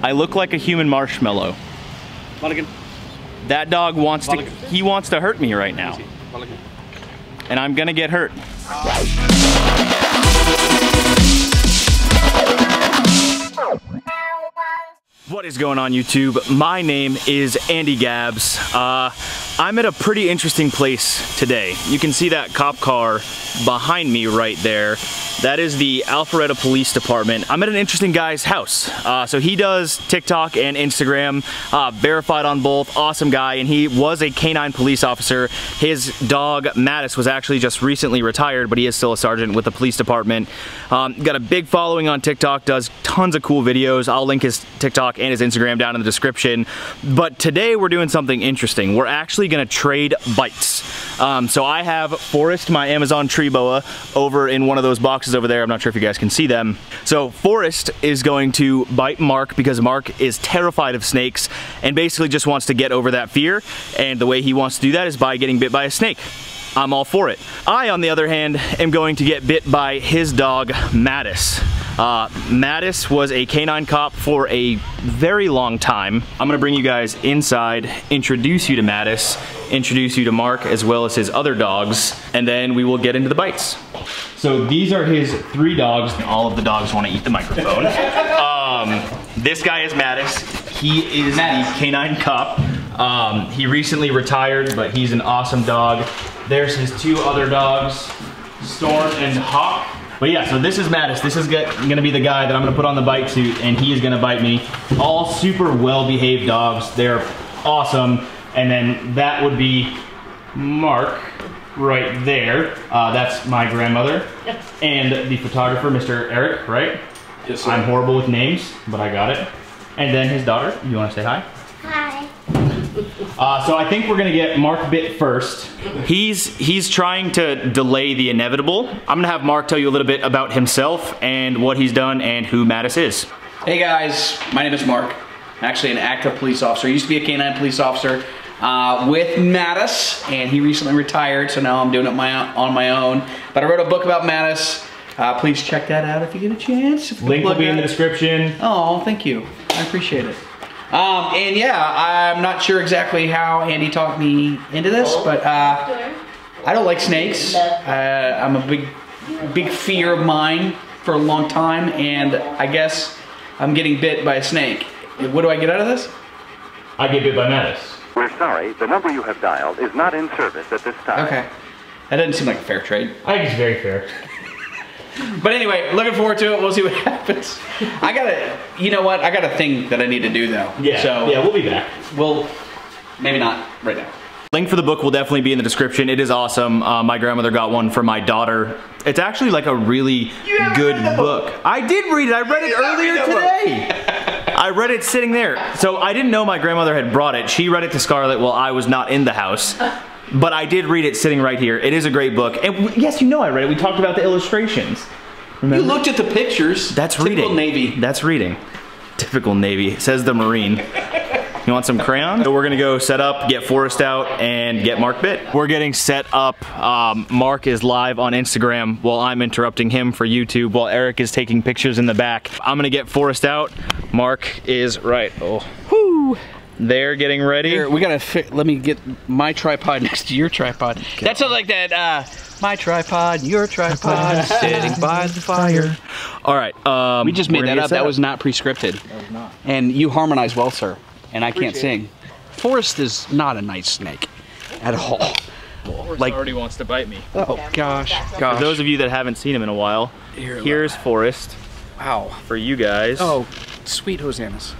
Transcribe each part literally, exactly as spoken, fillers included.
I look like a human marshmallow. Mulligan. That dog wants to, he wants to hurt me right now. And I'm gonna get hurt. What is going on YouTube? My name is Andy Gabbs. Uh, I'm at a pretty interesting place today. You can see that cop car behind me right there. That is the Alpharetta Police Department. I'm at an interesting guy's house. Uh, so he does TikTok and Instagram, uh, verified on both, awesome guy, and he was a K nine police officer. His dog, Mattis, was actually just recently retired, but he is still a sergeant with the police department. Um, got a big following on TikTok, does tons of cool videos. I'll link his TikTok and his Instagram down in the description. But today we're doing something interesting. We're actually gonna trade bites. Um, so I have Forrest, my Amazon tree boa, over in one of those boxes over there. I'm not sure if you guys can see them. So Forrest is going to bite Mark because Mark is terrified of snakes and basically just wants to get over that fear, and the way he wants to do that is by getting bit by a snake. I'm all for it. I, on the other hand, am going to get bit by his dog, Mattis. Uh, Mattis was a K nine cop for a very long time. I'm gonna bring you guys inside, introduce you to Mattis, introduce you to Mark, as well as his other dogs, and then we will get into the bites. So these are his three dogs, and all of the dogs wanna eat the microphone. Um, this guy is Mattis. He is Mattis, the K nine cop. Um, he recently retired, but he's an awesome dog. There's his two other dogs, Storm and Hawk. But yeah, so this is Mattis. This is gonna be the guy that I'm gonna put on the bite suit, and he is gonna bite me. All super well-behaved dogs. They're awesome. And then that would be Mark right there. Uh, that's my grandmother. Yep. And the photographer, Mister Eric, right? Yes, sir. I'm horrible with names, but I got it. And then his daughter. You wanna say hi? Hi. Uh, so I think we're gonna get Mark bit first. He's he's trying to delay the inevitable. I'm gonna have Mark tell you a little bit about himself and what he's done and who Mattis is. Hey guys, my name is Mark. I'm actually an active police officer. I used to be a K nine police officer uh, with Mattis, and he recently retired, so now I'm doing it my, on my own. But I wrote a book about Mattis. Uh, please check that out if you get a chance. If Link will be in the description. Oh, thank you. I appreciate it. Um, and yeah, I'm not sure exactly how Andy talked me into this, but uh, I don't like snakes. Uh, I'm a big, big fear of mine for a long time, and I guess I'm getting bit by a snake. What do I get out of this? I get bit by Mattis. We're sorry, the number you have dialed is not in service at this time. Okay. That doesn't seem like a fair trade. I think it's very fair. But anyway, looking forward to it. We'll see what happens. I got a, you know what? I got a thing that I need to do though. Yeah. So yeah, we'll be back. We'll, maybe not right now. Link for the book will definitely be in the description. It is awesome. Uh, my grandmother got one for my daughter. It's actually like a really good book. book. I did read it. I read it earlier read today. I read it sitting there. So I didn't know my grandmother had brought it. She read it to Scarlet while I was not in the house. But I did read it sitting right here. It is a great book. And yes, you know I read it. We talked about the illustrations. Remember? You looked at the pictures. That's Typical reading. Typical Navy. That's reading. Typical Navy, says the Marine. You want some crayons? So we're gonna go set up, get Forrest out, and get Mark bit. We're getting set up. Um, Mark is live on Instagram while I'm interrupting him for YouTube while Eric is taking pictures in the back. I'm gonna get Forrest out. Mark is right. Oh, whoo. They're getting ready. Here, we gotta fit, let me get my tripod next to your tripod. Okay. That sounds like that, uh, my tripod, your tripod, sitting by the fire. All right, um, we just made that up. That was not pre-scripted. That was not. And you harmonize well, sir. And I Appreciate can't sing. It. Forrest is not a nice snake at all. Forrest like, already wants to bite me. Oh, gosh, gosh. For those of you that haven't seen him in a while, Here, here's love. Forrest. Wow. For you guys. Oh, sweet hosannas.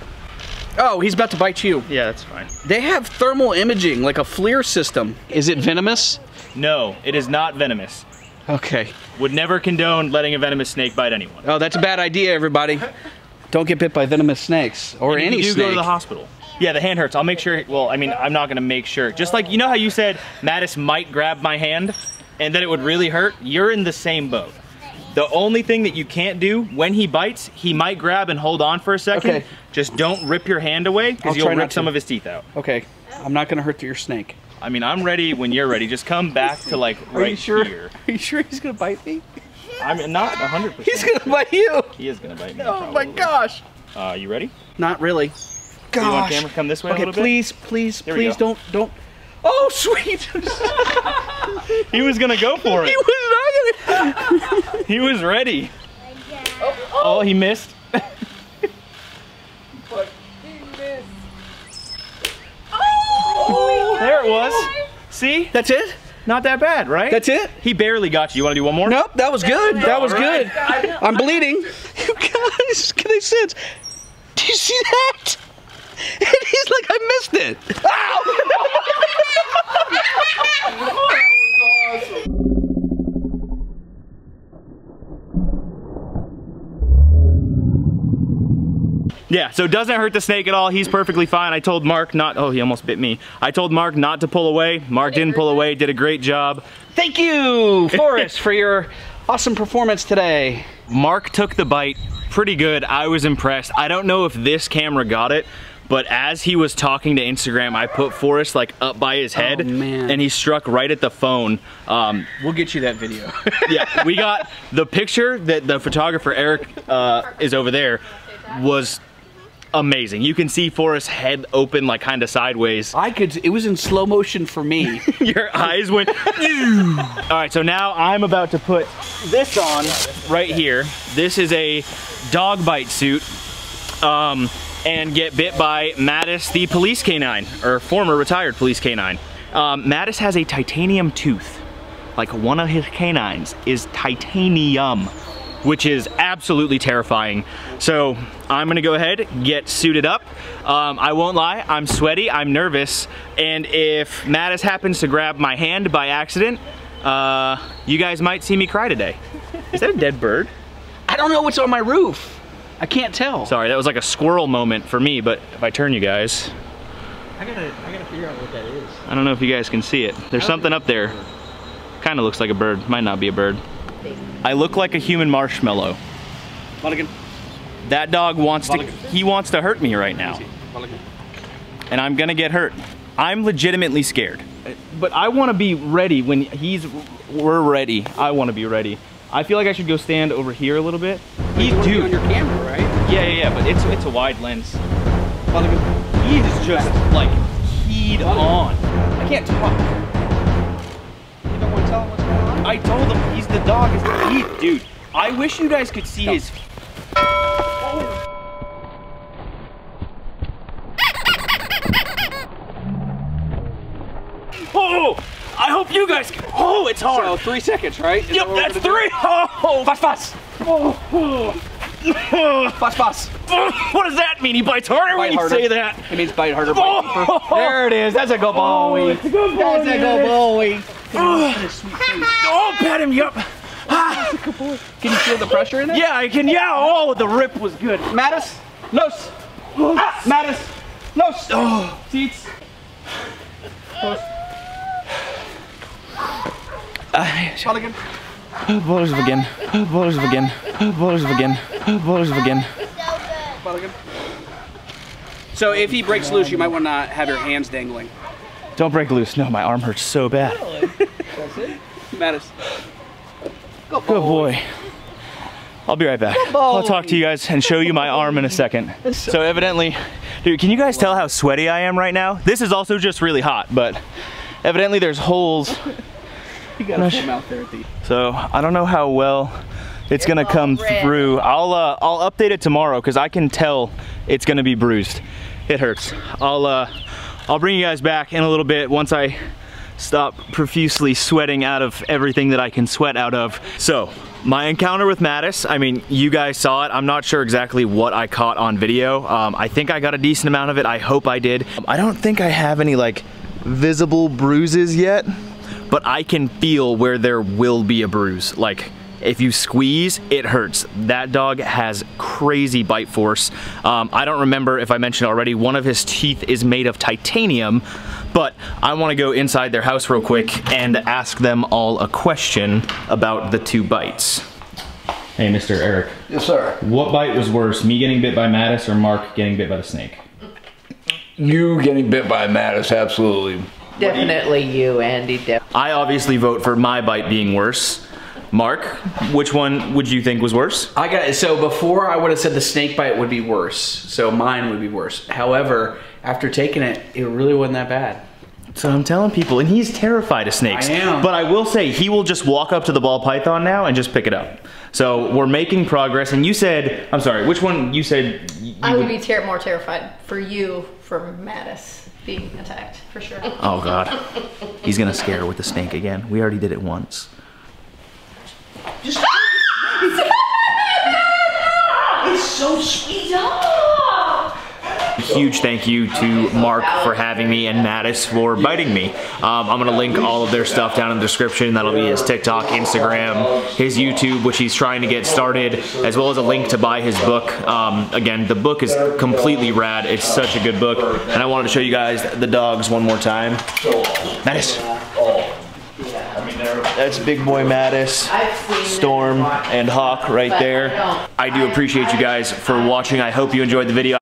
Oh, he's about to bite you. Yeah, that's fine. They have thermal imaging, like a FLIR system. Is it venomous? No, it is not venomous. Okay. Would never condone letting a venomous snake bite anyone. Oh, that's a bad idea, everybody. Don't get bit by venomous snakes, or and any snake. You do snake. go to the hospital. Yeah, the hand hurts. I'll make sure, well, I mean, I'm not gonna make sure. Just like, you know how you said Mattis might grab my hand, and then it would really hurt? You're in the same boat. The only thing that you can't do when he bites, he might grab and hold on for a second. Okay. Just don't rip your hand away because you'll rip some of his teeth out. Okay. I'm not gonna hurt your snake. I mean, I'm ready when you're ready. Just come back to like right sure? here. Are you sure he's gonna bite me? I'm not one hundred percent. He's gonna bite you. He is gonna bite me. Oh probably. my gosh. Uh, you ready? Not really. Gosh. You want camera come this way okay, a little please, bit? Okay, please, please, please don't, don't. Oh, sweet! He was gonna go for it. He was not gonna. He was ready. Oh, oh. oh, he missed. But he missed. Oh! There it was. See? That's it? Not that bad, right? That's it? He barely got you. You wanna do one more? Nope, that was good. That was good. I'm bleeding. You guys, can they sense? Do you see that? And he's like, I missed it. Ow! That was awesome. Yeah, so it doesn't hurt the snake at all. He's perfectly fine. I told Mark not, oh, he almost bit me. I told Mark not to pull away. Mark didn't pull away, did a great job. Thank you, Forrest, for your awesome performance today. Mark took the bite pretty good. I was impressed. I don't know if this camera got it, but as he was talking to Instagram, I put Forrest like up by his head, oh, man. And he struck right at the phone. Um, we'll get you that video. Yeah, we got the picture that the photographer, Eric, uh, is over there, was amazing. You can see Forrest's head open like kind of sideways. I could, it was in slow motion for me. Your eyes went, ew. All right, so now I'm about to put this on yeah, this right okay. here. This is a dog bite suit. Um, and get bit by Mattis, the police K nine, or former retired police K nine. Um, Mattis has a titanium tooth. Like one of his canines is titanium, which is absolutely terrifying. So I'm gonna go ahead, get suited up. Um, I won't lie, I'm sweaty, I'm nervous, and if Mattis happens to grab my hand by accident, uh, you guys might see me cry today. Is that a dead bird? I don't know what's on my roof. I can't tell. Sorry, that was like a squirrel moment for me, but if I turn you guys. I gotta, I gotta figure out what that is. I don't know if you guys can see it. There's something up there. Kinda looks like a bird, might not be a bird. I look like a human marshmallow. Mulligan. That dog wants Mulligan. to, he wants to hurt me right now. And I'm gonna get hurt. I'm legitimately scared. But I wanna be ready when he's, we're ready. I wanna be ready. I feel like I should go stand over here a little bit. He's dude. on your camera, right? Yeah, yeah, yeah, but it's it's a wide lens. He is just like keyed on. I can't talk. You don't want to tell him what's going on? I told him he's the dog. Is the heat, dude. I wish you guys could see no. his. Oh. Oh! I hope you guys can. Oh, it's hard. So three seconds, right? Is yep, that that's three. Do? Oh, fast, fast. Oh, oh. Fast, fast. Oh, what does that mean? He bites harder bite when you harder. say that. It means bite harder. Bite oh. There it is. That's a go ball oh, week. That's a go ball that's week. That's a go ball week. Oh, pat him up. Ah. Can you feel the pressure in it? Yeah, I can. Yeah. Oh, the rip was good. Mattis, Nos. Ah, Mattis, Nos. Oh. Seats. Close. Mulligan. Balls of again. Balls of again. Balls of again. Balls of again. So if he breaks loose, you might want to have your hands dangling. Don't break loose. No, my arm hurts so bad. That's it. Mattis. Good boy. I'll be right back. I'll talk to you guys and show you my arm in a second. So evidently, dude, can you guys tell how sweaty I am right now? This is also just really hot, but evidently there's holes. You gotta come out there at the... So I don't know how well it's, it's gonna come red. through. I'll uh, I'll update it tomorrow because I can tell it's gonna be bruised. It hurts. I'll uh, I'll bring you guys back in a little bit once I stop profusely sweating out of everything that I can sweat out of. So my encounter with Mattis, I mean, you guys saw it. I'm not sure exactly what I caught on video. Um, I think I got a decent amount of it. I hope I did. I don't think I have any like visible bruises yet, but I can feel where there will be a bruise. Like, if you squeeze, it hurts. That dog has crazy bite force. Um, I don't remember if I mentioned already, one of his teeth is made of titanium, but I wanna go inside their house real quick and ask them all a question about the two bites. Hey, Mister Eric. Yes, sir. What bite was worse, me getting bit by Mattis or Mark getting bit by the snake? You getting bit by Mattis, absolutely. Definitely you, Andy. I obviously vote for my bite being worse. Mark, which one would you think was worse? I got so before I would have said the snake bite would be worse. So mine would be worse. However, after taking it, it really wasn't that bad. That's what I'm telling people, and he's terrified of snakes. I am. But I will say, he will just walk up to the ball python now and just pick it up. So we're making progress, and you said, I'm sorry, which one you said? You I would, would be ter more terrified for you from Mattis being attacked, for sure. Oh God, he's gonna scare her with the snake again. We already did it once. Just it's so sweet. A huge thank you to Mark for having me and Mattis for biting me. Um, I'm gonna link all of their stuff down in the description. That'll be his TikTok, Instagram, his YouTube, which he's trying to get started, as well as a link to buy his book. Um, again, the book is completely rad. It's such a good book. And I wanted to show you guys the dogs one more time. Mattis. That's big boy Mattis, Storm, and Hawk right there. I do appreciate you guys for watching. I hope you enjoyed the video.